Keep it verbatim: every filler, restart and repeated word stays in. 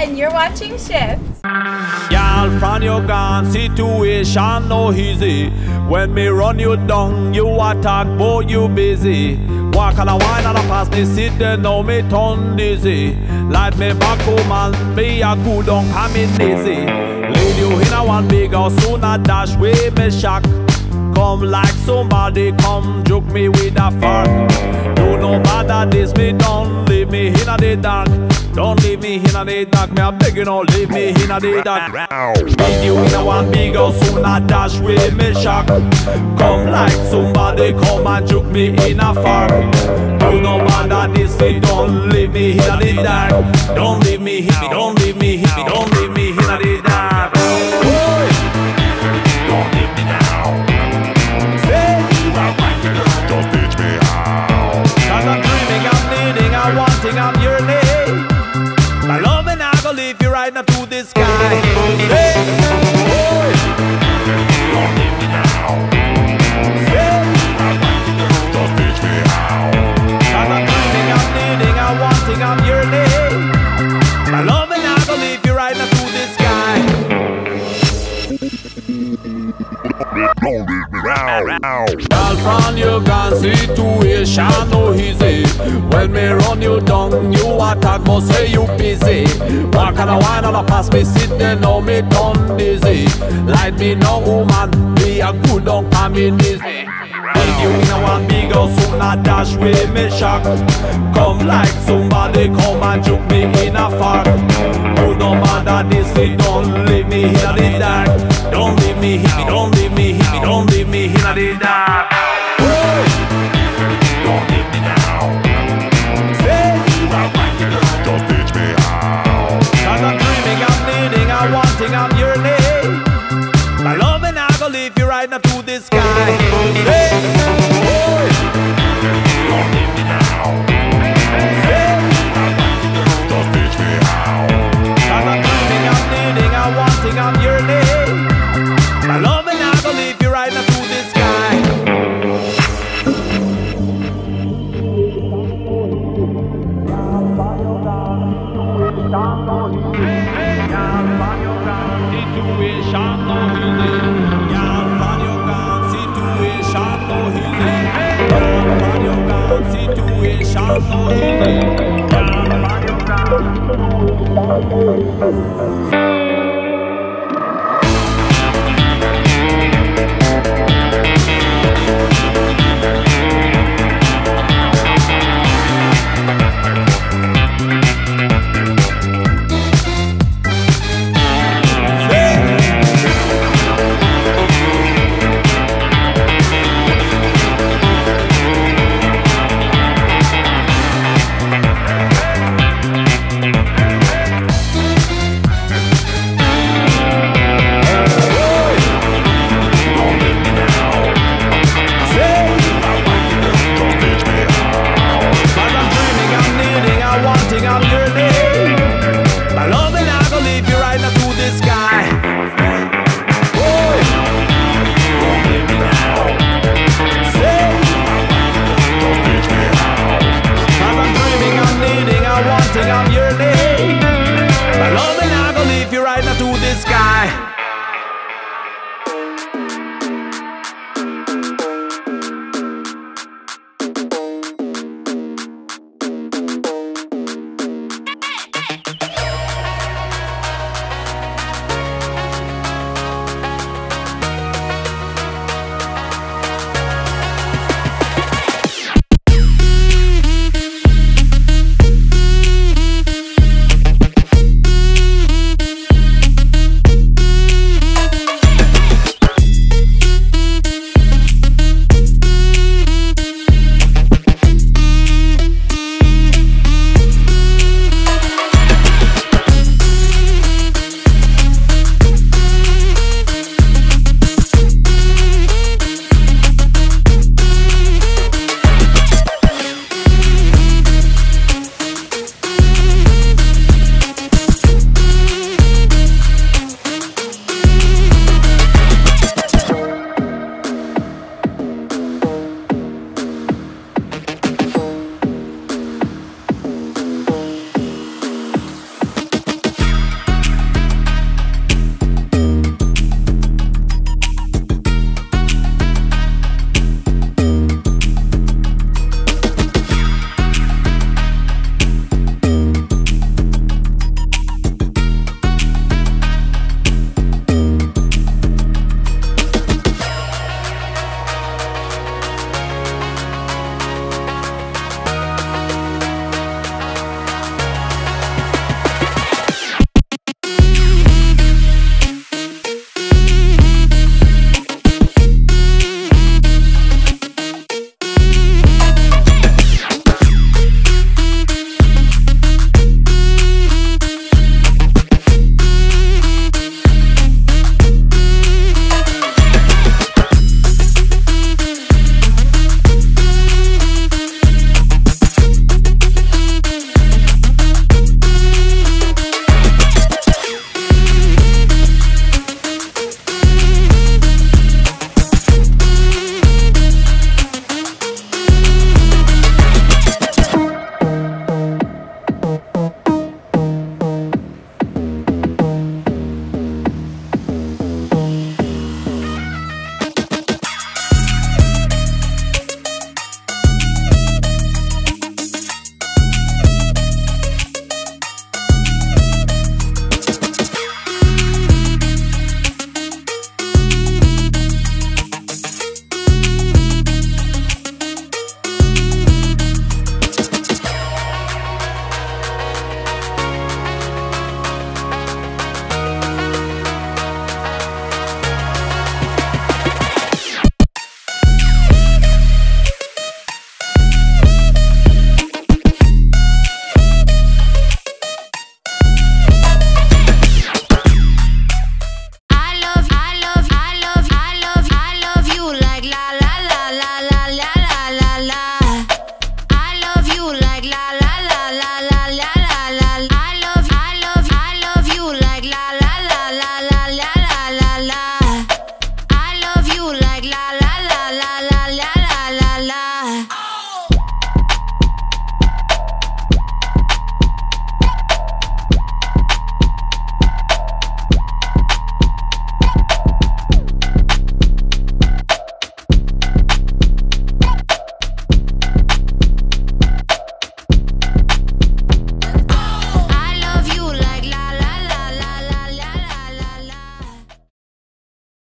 and you're watching SHIFT. Y'all from your gun situation no easy. When me run you down, you attack, boy you busy. Walk on a wine and a pass me, sit there now me turn dizzy. Light me back home and me a cool down and me dizzy. Lead you in a one big house, soon a dash with me shock. Come like somebody come juke me with a fork. Don't no matter this me, don't leave me in the dark. Don't leave me in the dark, me I beg you don't leave me in the dark. Lead you in a one big house, soon a dash with me shock. Come like somebody come and juke me in a fork. Don't no matter this me, don't leave me in the dark. Don't leave me, hippie, don't leave me, hippie, don't leave me in the dark. Don't leave me now. Just teach me how. Cause I'm dreaming, I'm needing, I'm wanting, I'm yearning. My love and I go leave you right now to the sky. Hey, boy, don't leave me now. Hey, just teach me how. Cause I'm dreaming, I'm needing, I'm wanting, I'm yearning. My love and I go leave you right now to the sky. Don't leave me now. From your gun situation no easy. When me run you down, you attack, must say you busy. Walk on a wine on a pass me, sit there now me done dizzy. Light me now woman, me a good down and me dizzy. Lead you in a one big house, soon a dash with me shock. Come like somebody come and juke me in a fog. You no matter this, they don't leave me in the dark. Don't leave me, hippie, don't leave me, hippie, don't leave me in the dark. Don't leave me now. Say, just teach me how. Cause I'm dreaming, I'm needing, I'm wanting, I'm yearning. My love and I go leave you right now to the sky. Hey, boy, don't leave me now. Say, just teach me how. Cause I'm dreaming, I'm needing, I'm wanting, I'm yearning.